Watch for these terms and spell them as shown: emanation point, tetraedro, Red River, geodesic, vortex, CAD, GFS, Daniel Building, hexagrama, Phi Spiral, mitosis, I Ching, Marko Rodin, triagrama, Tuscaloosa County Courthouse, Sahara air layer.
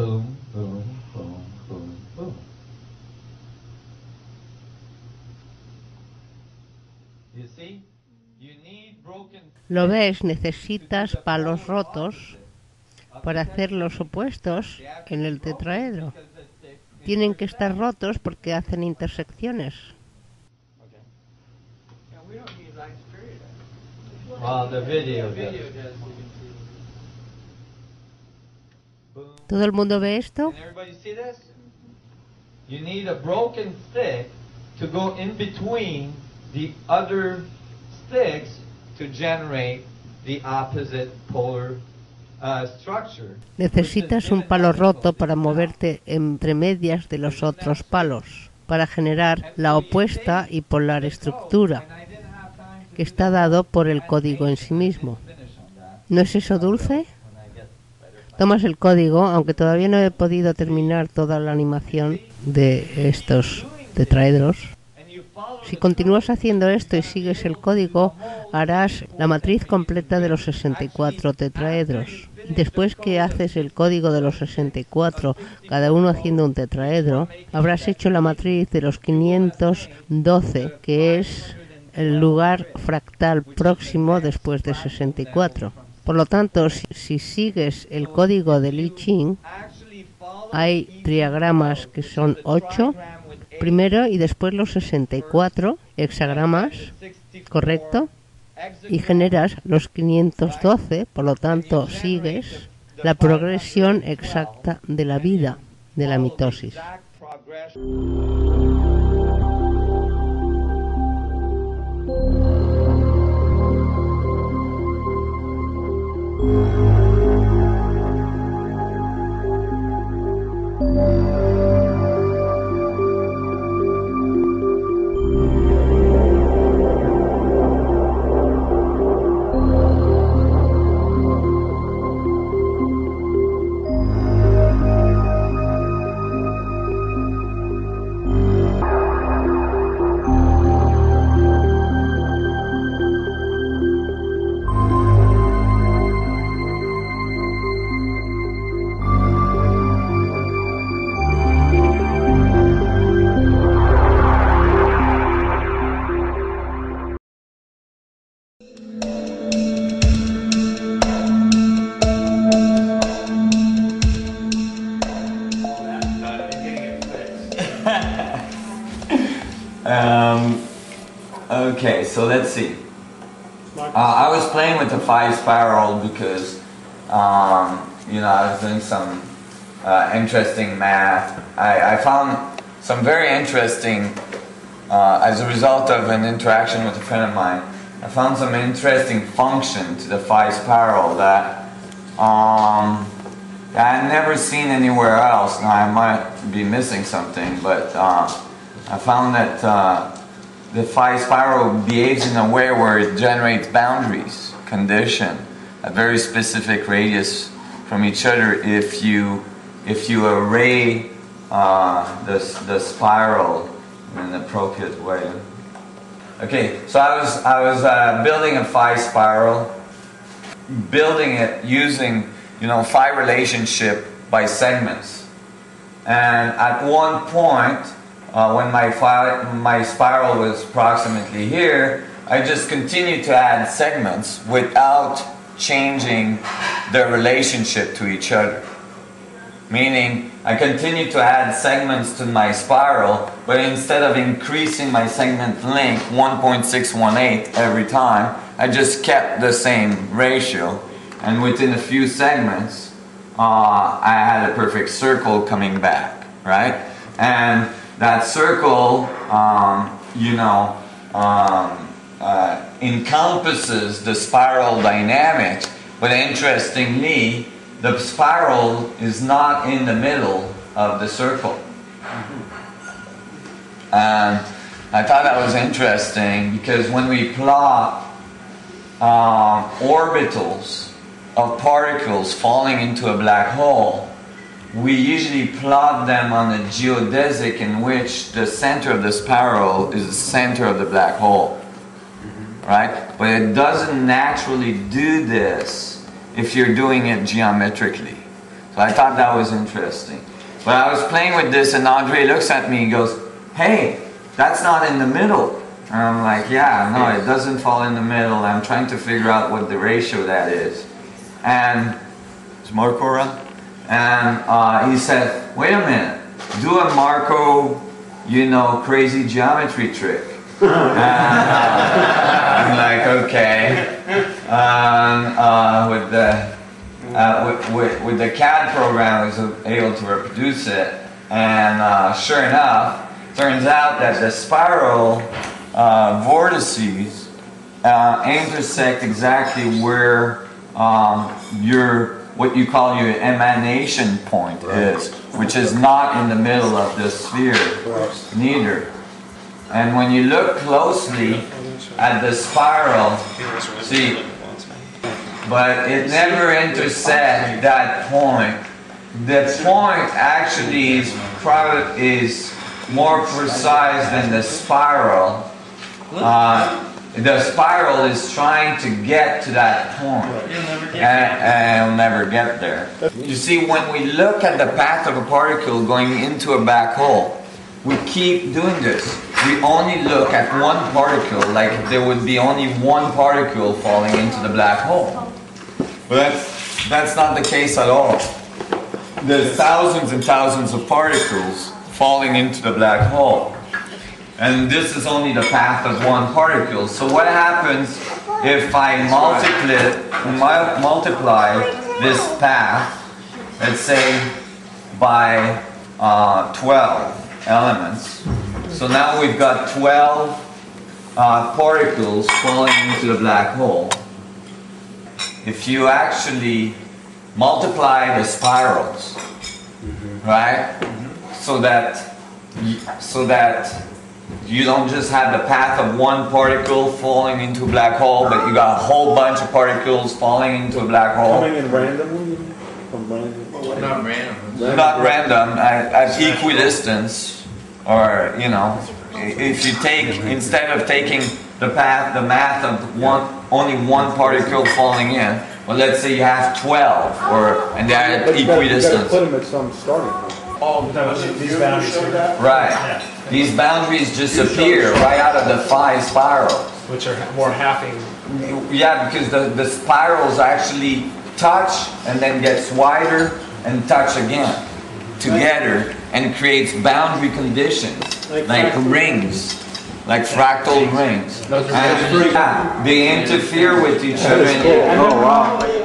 boom, boom, boom, boom, boom. ¿Lo ves? Necesitas palos rotos para hacer los opuestos en el tetraedro. Tienen que estar rotos porque hacen intersecciones. ¿Todo el mundo ve esto? Necesitas un palo roto para moverte entre medias de los otros palos, para generar la opuesta y polar estructura, que está dado por el código en sí mismo. ¿No es eso dulce? Tomas el código, aunque todavía no he podido terminar toda la animación de estos tetraedros. Si continúas haciendo esto y sigues el código, harás la matriz completa de los 64 tetraedros. Después que haces el código de los 64, cada uno haciendo un tetraedro, habrás hecho la matriz de los 512, que es el lugar fractal próximo después de 64. Por lo tanto, si sigues el código del I Ching, hay triagramas que son 8, primero y después los 64 hexagramas, ¿correcto? Y generas los 512, por lo tanto sigues la progresión exacta de la vida, de la mitosis. Okay, so let's see. I was playing with the Phi Spiral because, you know, I was doing some interesting math. I found some very interesting, as a result of an interaction with a friend of mine, I found some interesting function to the Phi Spiral that I've never seen anywhere else. Now, I might be missing something, but I found that the Phi Spiral behaves in a way where it generates boundaries, condition, a very specific radius from each other. If you array the spiral in an appropriate way. Okay, so I was building a Phi Spiral, building it using, you know, Phi relationship by segments, and at one point, when my spiral was approximately here, I just continued to add segments without changing their relationship to each other. Meaning, I continued to add segments to my spiral, but instead of increasing my segment length 1.618 every time, I just kept the same ratio, and within a few segments, I had a perfect circle coming back, right? And that circle, you know, encompasses the spiral dynamic, but interestingly, the spiral is not in the middle of the circle. And I thought that was interesting because when we plot orbitals of particles falling into a black hole, we usually plot them on a geodesic in which the center of the spiral is the center of the black hole, right? But it doesn't naturally do this if you're doing it geometrically. So I thought that was interesting. But I was playing with this and Andre looks at me and goes, hey, that's not in the middle. And I'm like, yeah, no, it doesn't fall in the middle. I'm trying to figure out what the ratio that is. And it's Marco around? And he said, wait a minute, do a Marco, you know, crazy geometry trick. And I'm like, okay. With the CAD program, I was able to reproduce it. And sure enough, turns out that the spiral vortices intersect exactly where what you call your emanation point is, which is not in the middle of the sphere, neither. And when you look closely at the spiral, see, but it never intersects that point. The point actually is more precise than the spiral. The spiral is trying to get to that point, and it'll never get there. You see, when we look at the path of a particle going into a black hole, we keep doing this. We only look at one particle, like there would be only one particle falling into the black hole. But that's not the case at all. There's thousands and thousands of particles falling into the black hole. And this is only the path of one particle. So what happens if I multiply this path, let's say, by 12 elements? So now we've got 12 particles falling into the black hole. If you actually multiply the spirals, right? So that you don't just have the path of one particle falling into a black hole, but you got a whole bunch of particles falling into a black hole. Coming in randomly? Not random. Not random, at equidistance, or, you know, if you take, instead of taking the math of only one particle falling in, well, let's say you have 12, or, and they're at equidistance. But you gotta put them at some starting point. Oh, no, these boundaries. Right. Yeah. These boundaries just appear right out of the Phi spiral. Which are more halving. Yeah, because the spirals actually touch and then gets wider and touch again together and creates boundary conditions like rings, like fractal rings. Those are and they interfere with each other and go wrong.